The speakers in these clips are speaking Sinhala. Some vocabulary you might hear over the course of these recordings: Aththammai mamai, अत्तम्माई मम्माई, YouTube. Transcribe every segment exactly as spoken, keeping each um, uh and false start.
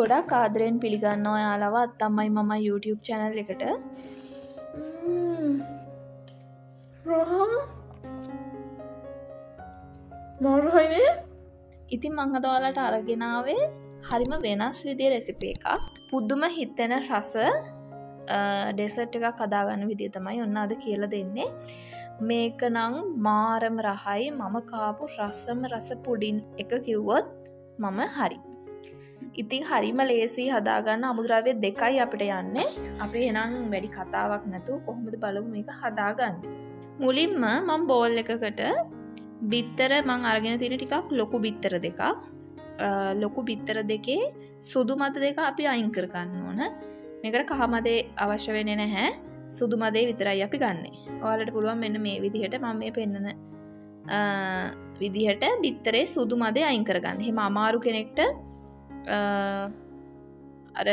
कूड़ा काद्रेन पिलिगन्नो अलावा अत्तम्माई मम्माई यूट्यूब चैनल එකට රහම මාරුයිනේ ඉතින් මං අද ඔයාලට අරගෙන ආවේ හරිම වෙනස් විදිහේ රෙසිපි එකක් පුදුම හිතෙන රස ඩෙසර්ට් එකක් හදා ගන්න විදිය තමයි ඔන්න අද කියලා දෙන්නේ මේක නම් මාරම රහයි මම කාපු රසම රස පුඩින් එක කිව්වොත් මම හරි ඉතින් හරිම ලේසි හදා ගන්න අමුද්‍රව්‍ය දෙකයි අපිට යන්නේ අපි එහෙනම් වැඩි කතාවක් නැතුව කොහොමද බලමු මේක හදා ගන්න මුලින්ම මම බෝල් එකකට බිත්තර මම අරගෙන තියෙන ටිකක් ලොකු බිත්තර දෙකක් ලොකු බිත්තර දෙකේ සුදු මත දෙක අපි අයින් කර ගන්න ඕන මේකට කහ මදේ අවශ්‍ය වෙන්නේ නැහැ සුදු මදේ විතරයි අපි ගන්නෙ. ඔයාලට පුළුවන් මෙන්න මේ විදිහට මම මේ පෙන්නන අ විදිහට බිත්තරේ සුදු මදේ අයින් කරගන්න. එහෙම අමාරු කෙනෙක්ට අර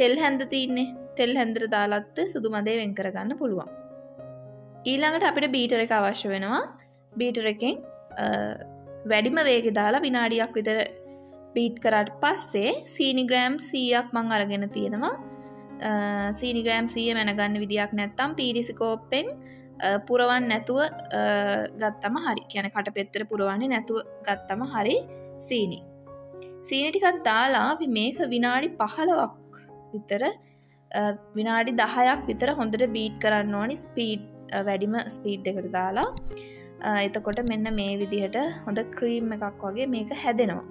තෙල් හැඳ තියෙන්නේ. තෙල් හැඳට දාලත් සුදු මදේ වෙන් කරගන්න පුළුවන්. ඊළඟට අපිට බීටර් එක අවශ්‍ය වෙනවා. බීටර් එකෙන් වැඩිම වේගය දාලා විනාඩියක් විතර බීට් කරාට පස්සේ සීනි ග්‍රෑම් සීයක් මම අරගෙන තියෙනවා. සීනි ග්‍රෑම් සීය මැනගන්න විදියක් නැත්තම් පීරිසිකෝප්පෙන් පුරවන්න නැතුව ගත්තම හරි. කියන්නේ කටපෙත්තට පුරවන්නේ නැතුව ගත්තම හරි සීනි. සීනි ටිකක් දාලා අපි මේක විනාඩි පහළොවක් විතර විනාඩි දහයක් විතර හොඳට බීට් කරන්න ඕනි ස්පීඩ් වැඩිම ස්පීඩ් එකට දාලා. එතකොට මෙන්න මේ විදිහට හොඳ ක්‍රීම් එකක් වගේ මේක හැදෙනවා.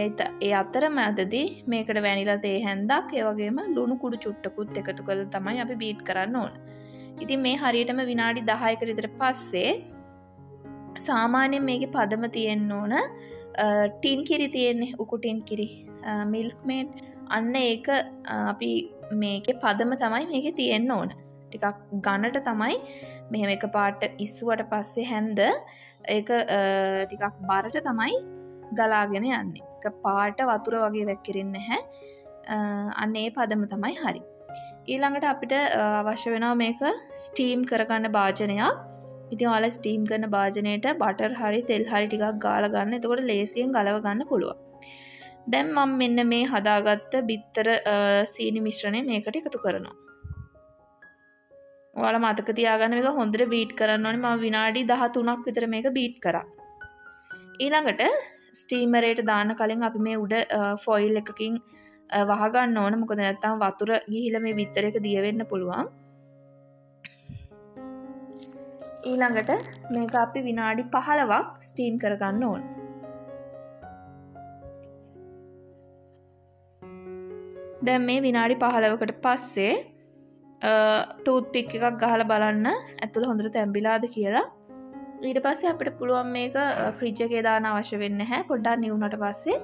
ඒ අතරමැදදී මේකට වැනිලා තේ හැන්දක් ඒ වගේම ලුණු කුඩු චුට්ටකුත් එකතු කරලා තමයි අපි බීට් කරන්න ඕන. ඉතින් මේ හරියටම විනාඩි දහයක විතර පස්සේ සාමාන්‍යයෙන් මේකේ පදම තියෙන්න ඕන ටින් කිරි තියෙන්නේ උකු ටින් කිරි මිල්ක් මේඩ් අන්න ඒක අපි මේකේ පදම තමයි මේකේ තියෙන්න ඕන. ටිකක් ඝනට තමයි මෙහෙම එකපාරට ඉස්සුවට පස්සේ හැන්ද ඒක ටිකක් බරට තමයි ගලාගෙන යන්නේ. පාට වතුර වගේ වැක්කිරෙන්නේ නැහැ අන්න ඒ පදම තමයි හරි ඊළඟට අපිට අවශ්‍ය වෙනවා මේක ස්ටීම් කරගන්න භාජනයක් ඉතින් ඔයාලා ස්ටීම් කරන භාජනයට බටර් හරි තෙල් හරි ටිකක් ගාලා ගන්න එතකොට ලේසියෙන් ගලව ගන්න පුළුවන් දැන් මම මෙන්න මේ හදාගත්ත බිත්තර සීනි මිශ්‍රණය මේකට එකතු කරනවා ඔයාලා මතක තියාගන්න මේක හොඳට බීට් කරන්න ඕනේ මම විනාඩි දහතුනක් විතර මේක බීට් කරා ඊළඟට ස්ටීමරේට දාන්න කලින් අපි මේ උඩ ෆොයිල් එකකින් වහ ගන්න ඕන මොකද නැත්තම් වතුර ගිහිලා මේ බිත්තර එක දිය වෙන්න පුළුවන් ඊළඟට මේක අපි විනාඩි පහළොවක් ස්ටීම් කර ගන්න ඕන දැන් මේ විනාඩි පහළොවකට පස්සේ ටූත් පික් එකක් ගහලා බලන්න ඇතුළ හොඳට තැඹිලාද කියලා ඊට පස්සේ අපිට පුළුවන් මේක ෆ්‍රිජ් එකේ දාන්න අවශ්‍ය වෙන්නේ නැහැ පොඩ්ඩක් නිවුනට පස්සේ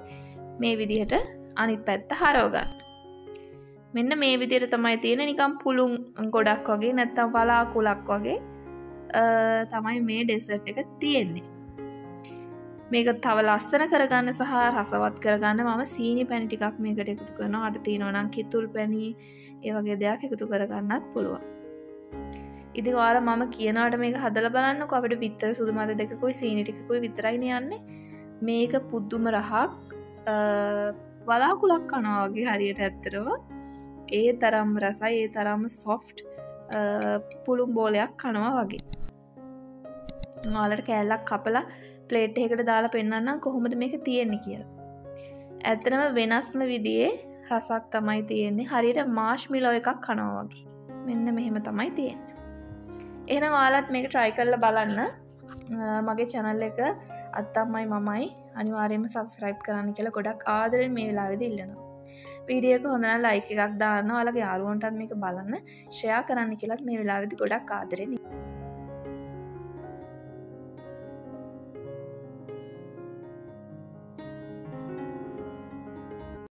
මේ විදිහට අනිත් පැත්ත හරව ගන්න. මෙන්න මේ විදිහට තමයි තියෙන්නේ නිකන් පුළුන් ගොඩක් වගේ නැත්නම් වලාකුලක් වගේ තමයි මේ ඩෙසර්ට් එක තියෙන්නේ. මේක තව ලස්සන කරගන්න සහ රසවත් කරගන්න මම සීනි පැණි ටිකක් මේකට එකතු කරනවා. අර තියෙනවා නම් කිතුල් පැණි ඒ වගේ දේවල් එකතු කරගන්නත් පුළුවන්. ඉතින් ඔයාලා මම කියනවාට මේක හදලා බලන්නකො අපිට පිටතර සුදු මත දෙකකුයි සීනි ටිකකුයි විතරයිනේ යන්නේ මේක පුදුම රහක් වලාකුලක් කනවා වගේ හරියට ඇත්තටම ඒ තරම් රසයි ඒ තරම් සොෆ්ට් පුළුම් බෝලයක් කනවා වගේ ඔයාලට කෑල්ලක් කපලා ප්ලේට් එකකට දාලා පෙන්නන්නම් කොහොමද මේක තියෙන්නේ කියලා ඇත්තටම වෙනස්ම විදිහේ රසක් තමයි තියෙන්නේ හරියට මාෂ්මෙලෝ එකක් කනවා වගේ මෙන්න මෙහෙම තමයි තියෙන්නේ එහෙනම් ඔයාලත් මේක try කරලා බලන්න මගේ channel එක අත්තම්මයි මමයි අනිවාර්යයෙන්ම subscribe කරන්න කියලා ගොඩක් ආදරෙන් මේ වෙලාවේදී ඉල්ලනවා වීඩියෝ එක හොඳ නම් like එකක් දාන්න ඔයාලගේ යාළුවන්ටත් මේක බලන්න share කරන්න කියලාත් මේ වෙලාවේදී ගොඩක් ආදරෙන්